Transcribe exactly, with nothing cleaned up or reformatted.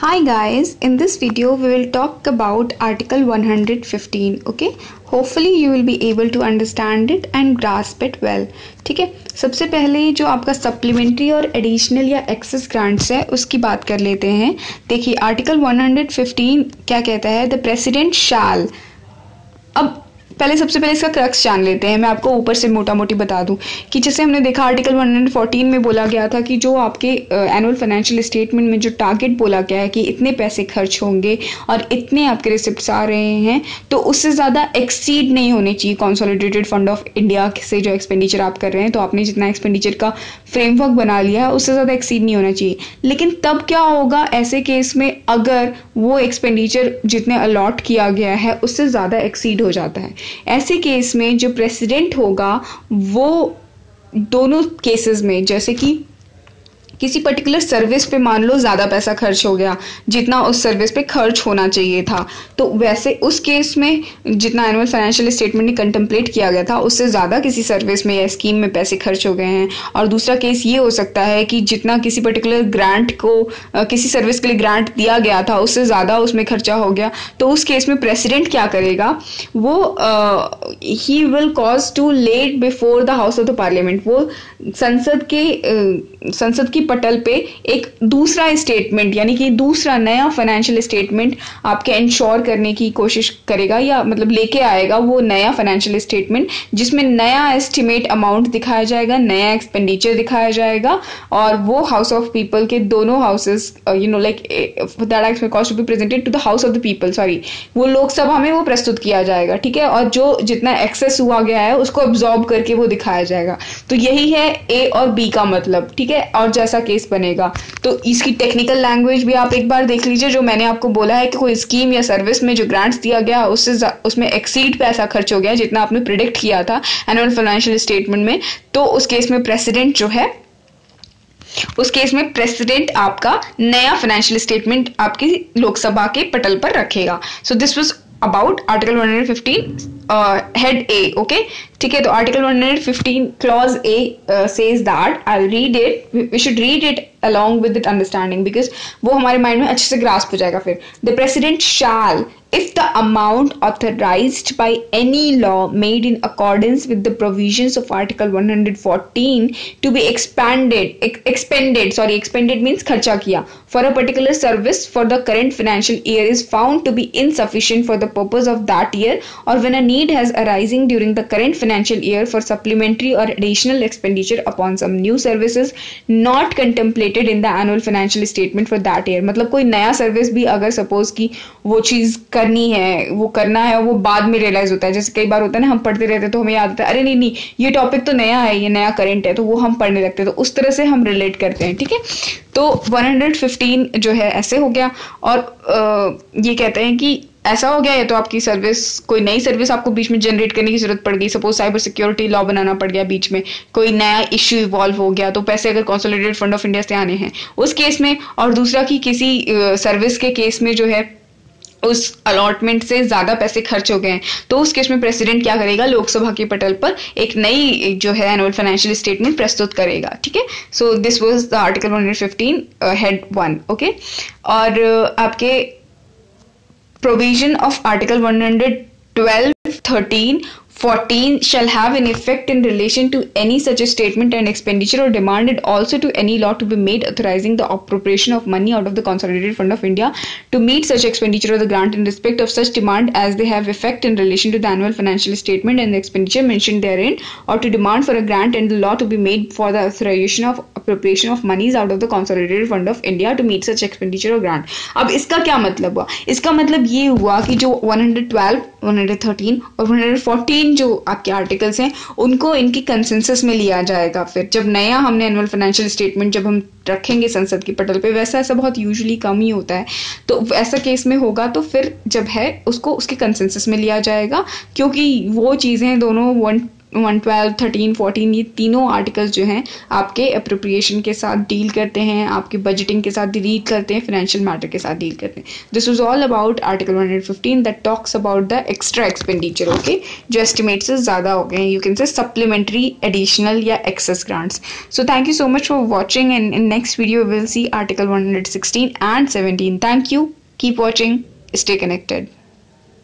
Hi guys, in this video we will talk about Article one fifteen. Okay, hopefully you will be able to understand it and grasp it well. ठीक है, सबसे पहले जो आपका supplementary और additional या excess grants है उसकी बात कर लेते हैं. देखिए आर्टिकल one fifteen क्या कहता है, द प्रेसिडेंट शैल. अब पहले सबसे पहले इसका क्रक्स जान लेते हैं. मैं आपको ऊपर से मोटा मोटी बता दूं कि जैसे हमने देखा आर्टिकल one fourteen में बोला गया था कि जो आपके एनुअल फाइनेंशियल स्टेटमेंट में जो टारगेट बोला गया है कि इतने पैसे खर्च होंगे और इतने आपके रिसिप्ट्स आ रहे हैं, तो उससे ज़्यादा एक्सीड नहीं होने चाहिए कंसोलिडेटेड फंड ऑफ इंडिया से जो एक्सपेंडिचर आप कर रहे हैं. तो आपने जितना एक्सपेंडिचर का फ्रेमवर्क बना लिया है उससे ज़्यादा एक्सीड नहीं होना चाहिए. लेकिन तब क्या होगा ऐसे केस में, अगर वो एक्सपेंडिचर जितने अलॉट किया गया है उससे ज़्यादा एक्सीड हो जाता है. ऐसे केस में जो प्रेसिडेंट होगा वो दोनों केसेस में, जैसे कि किसी पर्टिकुलर सर्विस पे मान लो ज़्यादा पैसा खर्च हो गया जितना उस सर्विस पे खर्च होना चाहिए था, तो वैसे उस केस में जितना एनुअल फाइनेंशियल स्टेटमेंट ने कंटेम्पलेट किया गया था उससे ज़्यादा किसी सर्विस में या स्कीम में पैसे खर्च हो गए हैं. और दूसरा केस ये हो सकता है कि जितना किसी पर्टिकुलर ग्रांट को किसी सर्विस के लिए ग्रांट दिया गया था उससे ज़्यादा उसमें खर्चा हो गया, तो उस केस में प्रेसिडेंट क्या करेगा, वो ही will cause to laid before the house of the parliament. वो संसद के uh, संसद की पटल पे एक दूसरा स्टेटमेंट यानी कि दूसरा नया फाइनेंशियल स्टेटमेंट आपके इंश्योर करने की कोशिश करेगा या मतलब लेके आएगा वो नया फाइनेंशियल स्टेटमेंट, जिसमें नया एस्टिमेट अमाउंट दिखाया जाएगा, नया एक्सपेंडिचर दिखाया जाएगा और वो हाउस ऑफ पीपल के दोनों houses you know like that act में caused to be presented to the house of the people, sorry वो लोकसभा में वो प्रस्तुत किया जाएगा. ठीक है, और जो जितना एक्सेस हुआ गया है उसको एब्जॉर्ब करके वो दिखाया जाएगा. तो यही है ए और बी का मतलब. ठीक है, और जैसा केस बनेगा तो इसकी टेक्निकल लैंग्वेज भी आप एक बार देख लीजिए. जो मैंने आपको बोला है कि कोई स्कीम या सर्विस में जो ग्रांट्स दिया गया उससे उसमें एक्सीड पैसा खर्च हो गया जितना आपने प्रिडिक्ट किया था एनुअल फाइनेंशियल स्टेटमेंट में, तो उस केस में प्रेसिडेंट जो है उस केस में प्रेसिडेंट आपका नया फाइनेंशियल स्टेटमेंट आपकी लोकसभा के पटल पर रखेगा. So this was about article one fifteen head A. Okay, ठीक है, तो article one fifteen clause A says that, I read it, we should read it along with it understanding because वो हमारे माइंड में अच्छे से ग्रास्प हो जाएगा. फिर the president shall if the amount authorized by any law made in accordance with the provisions of article one fourteen to be expanded ex expended sorry expended means kharcha kiya for a particular service for the current financial year is found to be insufficient for the purpose of that year, or when a need has arising during the current financial year for supplementary or additional expenditure upon some new services not contemplated in the annual financial statement for that year. matlab koi naya service bhi agar suppose ki wo cheez करनी है, वो करना है, वो बाद में realise होता है. जैसे कई बार होता है ना, हम पढ़ते रहते तो हमें याद आता है अरे नहीं नहीं ये टॉपिक तो नया है, ये नया करंट है, तो वो हम पढ़ने लगते हैं, तो उस तरह से हम रिलेट करते हैं. ठीक है, तो one fifteen जो है ऐसे हो गया. और आ, ये कहते हैं कि ऐसा हो गया या तो आपकी सर्विस, कोई नई सर्विस आपको बीच में जनरेट करने की जरूरत पड़ गई, सपोज साइबर सिक्योरिटी लॉ बनाना पड़ गया, बीच में कोई नया इश्यू इवॉल्व हो गया, तो पैसे अगर कंसोलिडेटेड फंड ऑफ इंडिया से आने हैं उस केस में. और दूसरा कि किसी सर्विस के केस में जो है उस अलॉटमेंट से ज़्यादा पैसे खर्च हो गए हैं, तो उस केस में प्रेसिडेंट क्या करेगा, लोकसभा के पटल पर एक नई जो है एनुअल फाइनेंशियल स्टेटमेंट प्रस्तुत करेगा. ठीक है, so this was the article one fifteen head one. Okay, और uh, आपके provision of article one twelve, thirteen, fourteen shall have an effect in relation to any such statement and expenditure or demanded also to any law to be made authorizing the appropriation of money out of the Consolidated Fund of India to meet such expenditure or the grant in respect of such demand as they have effect in relation to the annual financial statement and the expenditure mentioned therein, or to demand for a grant and the law to be made for the authorization of appropriation of monies out of the Consolidated Fund of India to meet such expenditure or grant. अब इसका क्या मतलब हुआ? इसका मतलब ये हुआ कि जो one twelve, one thirteen और one fourteen जो आपके आर्टिकल्स हैं उनको इनकी कंसेंसस में लिया जाएगा. फिर जब नया हमने एनुअल फाइनेंशियल स्टेटमेंट जब हम रखेंगे संसद की पटल पे, वैसा ऐसा बहुत यूजुअली कम ही होता है, तो ऐसा केस में होगा तो फिर जब है उसको उसके कंसेंसस में लिया जाएगा, क्योंकि वो चीज़ें दोनों one one twelve, thirteen, fourteen ये तीनों आर्टिकल्स जो हैं आपके अप्रोप्रिएशन के साथ डील करते हैं, आपकी बजटिंग के साथ डील करते हैं, फाइनेंशियल मैटर के साथ डील करते हैं. This is all about article one fifteen that talks about the extra expenditure. Okay, जो एस्टिमेट से ज़्यादा हो गए, you can say supplementary, additional या excess grants. So thank you so much for watching and in next video will see article one sixteen and seventeen. Thank you, keep watching, stay connected.